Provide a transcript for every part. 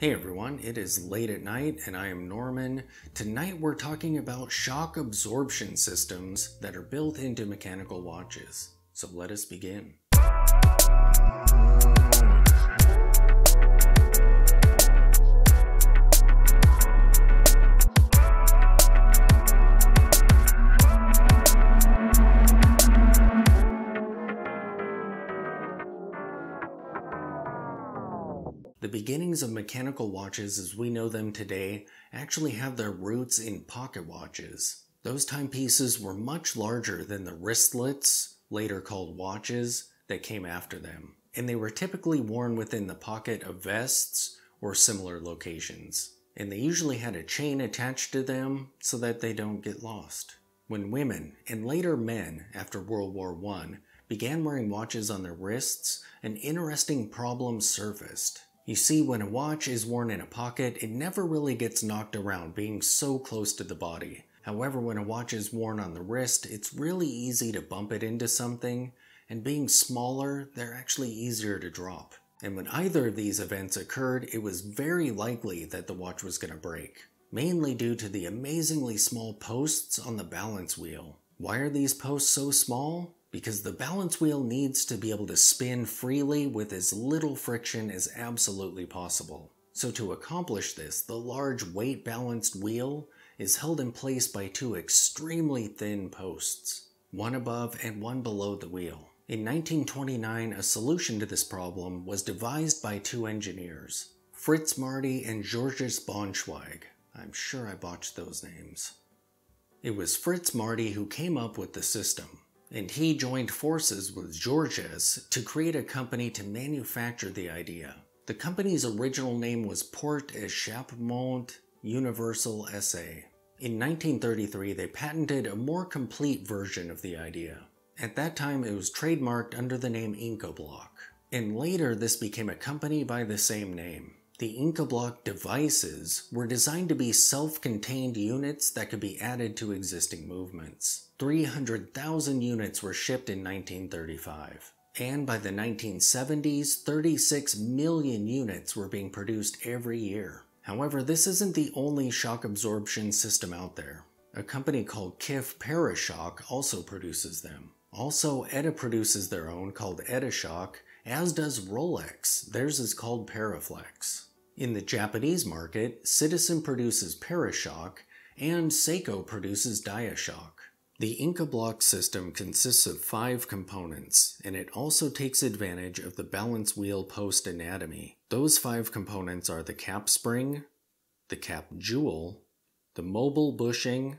Hey everyone, it is late at night and I am Norman. Tonight we're talking about shock absorption systems that are built into mechanical watches. So let us begin. The beginnings of mechanical watches as we know them today actually have their roots in pocket watches. Those timepieces were much larger than the wristlets, later called watches, that came after them, and they were typically worn within the pocket of vests or similar locations, and they usually had a chain attached to them so that they don't get lost. When women, and later men after World War I, began wearing watches on their wrists, an interesting problem surfaced. You see, when a watch is worn in a pocket, it never really gets knocked around, being so close to the body. However, when a watch is worn on the wrist, it's really easy to bump it into something, and being smaller, they're actually easier to drop. And when either of these events occurred, it was very likely that the watch was going to break, mainly due to the amazingly small posts on the balance wheel. Why are these posts so small? Because the balance wheel needs to be able to spin freely with as little friction as absolutely possible. So to accomplish this, the large weight balanced wheel is held in place by two extremely thin posts, one above and one below the wheel. In 1929, a solution to this problem was devised by two engineers, Fritz Marty and Georges Bonschweig. I'm sure I botched those names. It was Fritz Marty who came up with the system, and he joined forces with Georges to create a company to manufacture the idea. The company's original name was Porte et Champmont Universal SA. In 1933, they patented a more complete version of the idea. At that time, it was trademarked under the name Incabloc, and later this became a company by the same name. The Incabloc devices were designed to be self-contained units that could be added to existing movements. 300,000 units were shipped in 1935, and by the 1970s, 36 million units were being produced every year. However, this isn't the only shock absorption system out there. A company called Kif Parechoc also produces them. Also, ETA produces their own called ETA Shock, as does Rolex. Theirs is called Paraflex. In the Japanese market, Citizen produces Parashock, and Seiko produces Diashock. The Incabloc system consists of 5 components, and it also takes advantage of the balance wheel post anatomy. Those 5 components are the cap spring, the cap jewel, the mobile bushing,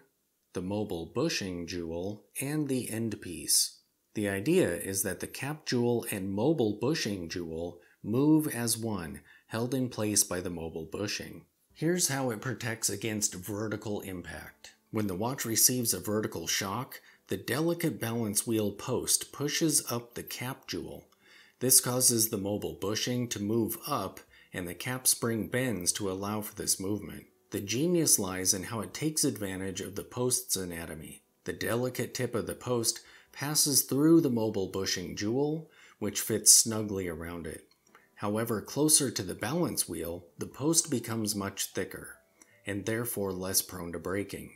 the mobile bushing jewel, and the end piece. The idea is that the cap jewel and mobile bushing jewel move as one, held in place by the mobile bushing. Here's how it protects against vertical impact. When the watch receives a vertical shock, the delicate balance wheel post pushes up the cap jewel. This causes the mobile bushing to move up, and the cap spring bends to allow for this movement. The genius lies in how it takes advantage of the post's anatomy. The delicate tip of the post passes through the mobile bushing jewel, which fits snugly around it. However, closer to the balance wheel, the post becomes much thicker, and therefore less prone to breaking.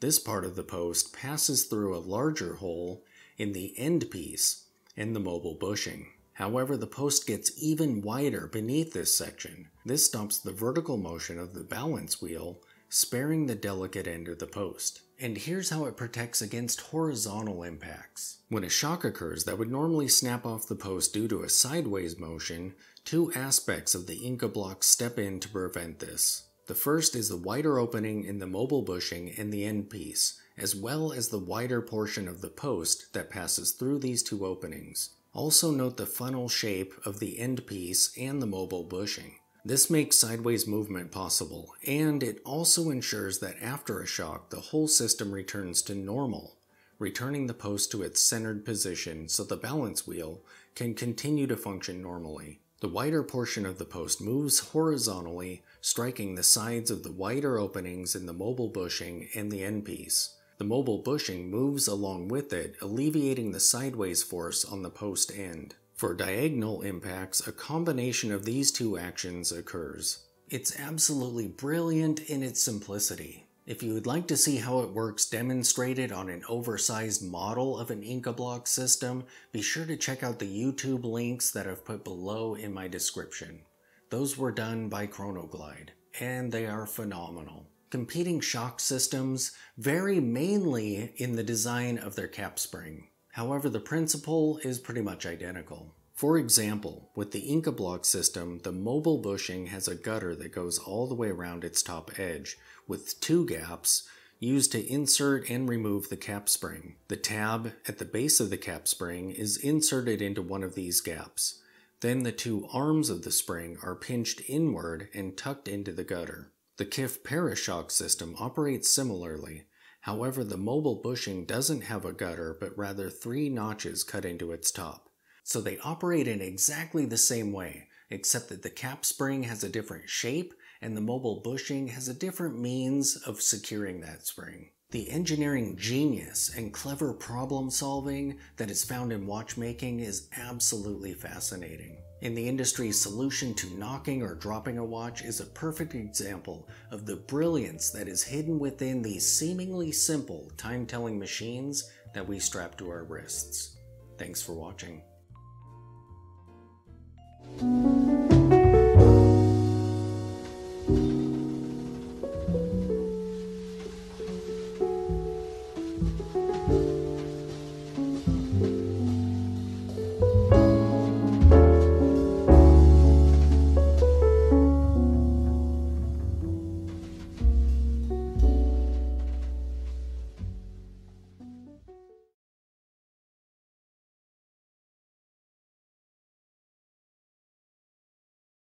This part of the post passes through a larger hole in the end piece and the mobile bushing. However, the post gets even wider beneath this section. This stops the vertical motion of the balance wheel, sparing the delicate end of the post. And here's how it protects against horizontal impacts. When a shock occurs that would normally snap off the post due to a sideways motion, two aspects of the Incabloc step in to prevent this. The first is the wider opening in the mobile bushing and the end piece, as well as the wider portion of the post that passes through these two openings. Also note the funnel shape of the end piece and the mobile bushing. This makes sideways movement possible, and it also ensures that after a shock, the whole system returns to normal, returning the post to its centered position so the balance wheel can continue to function normally. The wider portion of the post moves horizontally, striking the sides of the wider openings in the mobile bushing and the end piece. The mobile bushing moves along with it, alleviating the sideways force on the post end. For diagonal impacts, a combination of these two actions occurs. It's absolutely brilliant in its simplicity. If you would like to see how it works demonstrated on an oversized model of an Incabloc system, be sure to check out the YouTube links that I've put below in my description. Those were done by ChronoGlide, and they are phenomenal. Competing shock systems vary mainly in the design of their cap spring. However, the principle is pretty much identical. For example, with the Incabloc system, the mobile bushing has a gutter that goes all the way around its top edge, with two gaps used to insert and remove the cap spring. The tab at the base of the cap spring is inserted into one of these gaps. Then the two arms of the spring are pinched inward and tucked into the gutter. The Kif Parechoc system operates similarly. However, the mobile bushing doesn't have a gutter, but rather three notches cut into its top. So they operate in exactly the same way, except that the cap spring has a different shape and the mobile bushing has a different means of securing that spring. The engineering genius and clever problem solving that is found in watchmaking is absolutely fascinating. In the industry, solution to knocking or dropping a watch is a perfect example of the brilliance that is hidden within these seemingly simple time-telling machines that we strap to our wrists. Thanks for watching.